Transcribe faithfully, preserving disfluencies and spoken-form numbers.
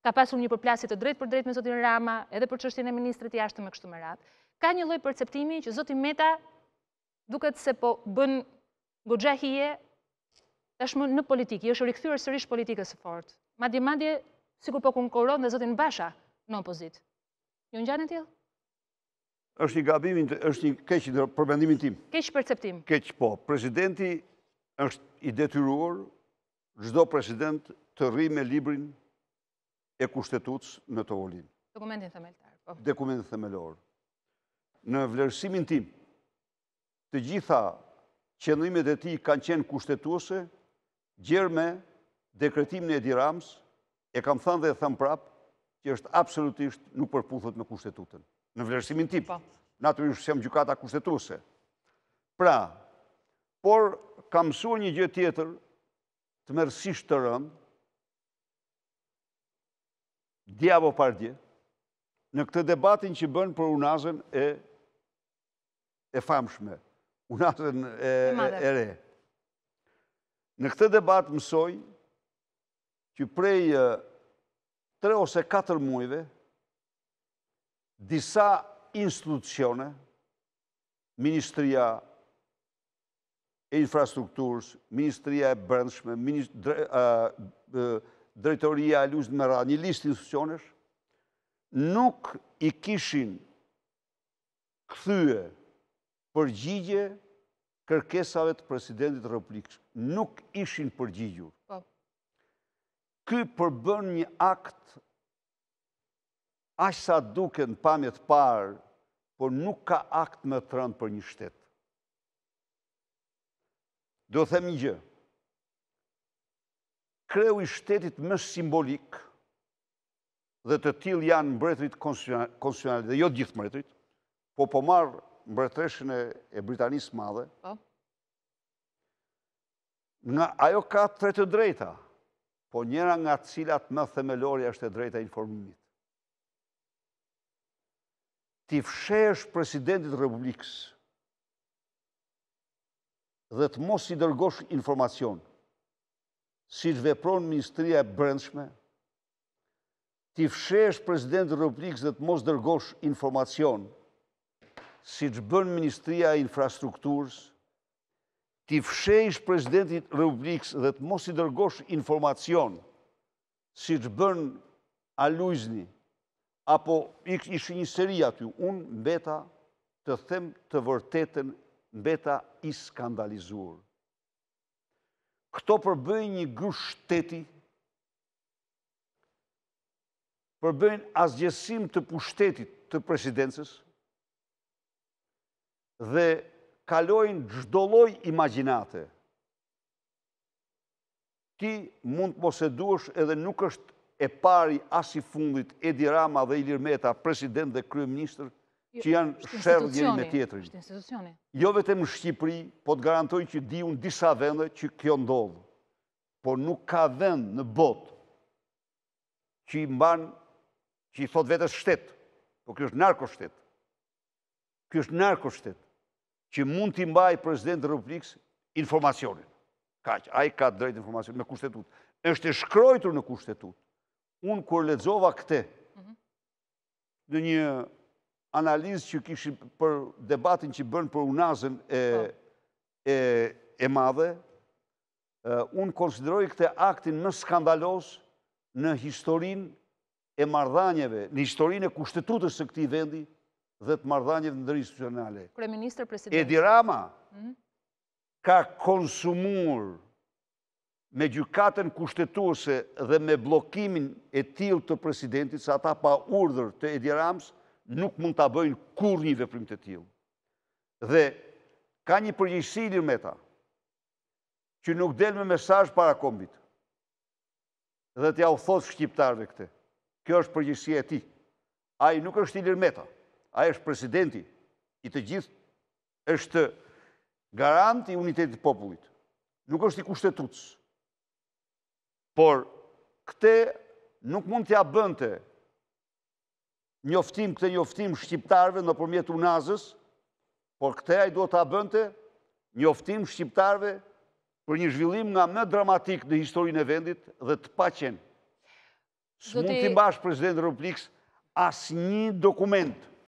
Ka pasur një përplasje të drejtë për drejtë me zotin Rama, edhe për çështjen e ministrit të jashtëm e kështu me radhë. Ka një lloj perceptimi që zoti Meta duket se po bën goxha hije tashmë në politikë, i është rikthyer sërish politikës së fortë. Madje madje sikur po konkuron me zotin Basha në opozitë. Ju ngjan atje? Është një gabim, është një keq për mendimin tim. Keq perceptim. Keq po. Presidenti është i detyruar, çdo president të rrijë me librin e Kushtetutës në Tavolinë. Dokumentin themeltar, po. Dokumentin themelor. Në vlerësimin tim, të gjitha qëndrimet e tij kanë qenë kushtetuese, gjerë me dekretimin e Edi Ramës, e kam thënë dhe e them prapë, që është absolutisht nuk përputhet me Kushtetutën. Në vlerësimin tim, natyrisht sem gjykata kushtetuese. Pra, por kam mësuar një gjë tjetër të mërzisht të rëndë, dje apo pardje, në këtë debatin që bën për Unazën e, e famshme, Unazën e, e re. Në këtë debat mësoj që prej tre ose katër muajve disa institucione, Ministria e Infrastrukturës, Ministria e Brendshme, Drejtoria e ALUIZNI me radhë, një listë institucionesh, nuk i kishin kthye përgjigje kërkesave të presidentit të Republikës. Nuk ishin përgjigjur. Ky përbën një akt aq sa duket në pamje të parë, por nuk ka akt më të rëndë për një shtet. Do them një gjë. Kreu i shtetit më simbolik dhe të tillë janë mbretërit konstitucional, dhe jo të gjithë mbretërit, po po marr mbretëreshën e Britanisë Madhe. Nga ajo ka tre të drejta, po njëra nga të cilat më themelore është e drejta e informimit. Ti fshesh presidentit Republikës dhe të mos i dërgosh informacion, si të vepron Ministria e Brendshme, ti fshesh presidentit Republikës dhe të mos dërgosh informacion, si të bën Ministria e Infrastrukturës, ti fshesh presidentit Republikës dhe të mos i dërgosh informacion, si të bën ALUIZNI, apo ishte një seri aty, unë mbeta të them të vërtetën, mbeta i skandalizuar. Këto përbëjnë një grup shteti, përbëjnë asgjësim të pushtetit të presidencës dhe kalojnë çdo lloj imagjinate. Ti mund të mos e duash edhe nuk është e pari as i fundit Edi Rama dhe Ilir Meta, president dhe kryeministër, që janë sherrë njëri me tjetrin. Jo vetëm në Shqipëri, po të garantoj që di unë disa vende që kjo ndodhë. Po nuk ka vend në botë që i mban, që i thot vetes shtet, po kjo është narko shtet. Kjo është narko shtet, që mund t'i mbaj president të Republikës informacionin. Kaq, ai ka drejt informacionin me kushtetut. Është e shkruar në kushtetut. Unë kur lexova këte, në një analizë që kishin për debatin që bën për Unazën e, e, e madhe, unë konsideroj këte aktin më skandalos në historinë e marrëdhënieve, në historinë e kushtetutës së këtij vendi dhe të marrëdhënieve ndërinstitucionale. Kryeministër, president Edi Rama mm-hmm. ka konsumuar me gjykatën kushtetuese dhe me bllokimin e tillë të presidentit, sa ata pa urdhër të Edi Ramës nuk mund ta bëjnë kurrë një veprim të tillë. Dhe ka një përgjegjësi Ilir Meta, që nuk del me mesazh para kombit. Dhe t'ja u thot shqiptarëve këtë. Kjo është përgjegjësia e tij. Ai nuk është Ilir Meta, ai është presidenti i të gjithë, është garant i unitetit të popullit. Nuk është i kushtetutës. Por, këte nuk mund t'ja bënte njoftim, këte njoftim shqiptarve në përmjet Unazës, por këte ai do t'a bënte njoftim shqiptarve për një zhvillim nga më dramatik në historinë e vendit dhe të paqen. Së mund t'i bash President Republikës asë një dokument